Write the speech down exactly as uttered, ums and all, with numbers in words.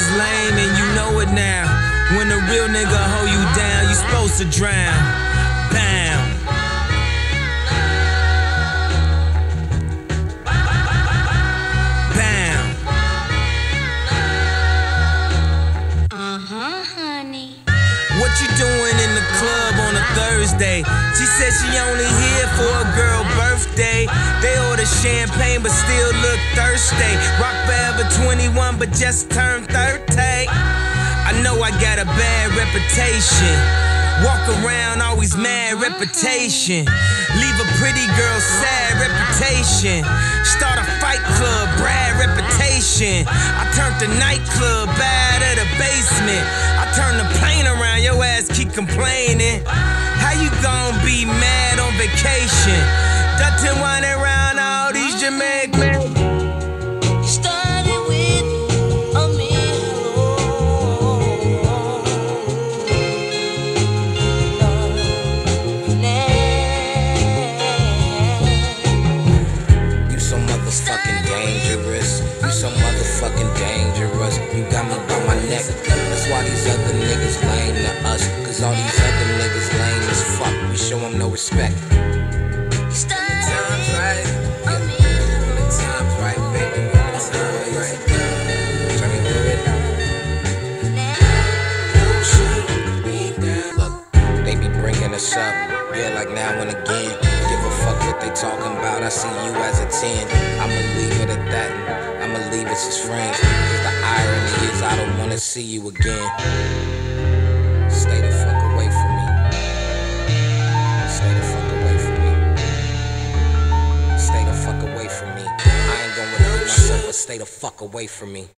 is lame and you know it now. When a real nigga hold you down, you supposed to drown. Bam. Bam. Uh-huh, honey. What you doing in the club on a Thursday? She said she only here for a girl birthday. They order champagne but still look thirsty. Rock forever twenty-one but just turned thirty. I know I got a bad reputation. Walk around always mad reputation. Leave a pretty girl sad reputation. Start a fight club, Brad reputation. I turned the nightclub bad at a basement. I turned the plane around, your ass keep complaining. How you gon' be mad on vacation? Duttin' windin' around all these Jamaicans. Started with a meal. You so motherfucking dangerous. You so motherfucking dangerous. You got me by my neck. That's why these other niggas lame to us. Cause all these other niggas lame as fuck. We show them no respect. Up. Yeah, like now and again. Give a fuck what they talking about. I see you as a ten. I'ma leave it at that. I'ma leave it as friends. Cause the irony is I don't wanna see you again. Stay the fuck away from me. Stay the fuck away from me. Stay the fuck away from me. I ain't gonna repeat myself, but stay the fuck away from me.